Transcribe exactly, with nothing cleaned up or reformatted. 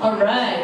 All right.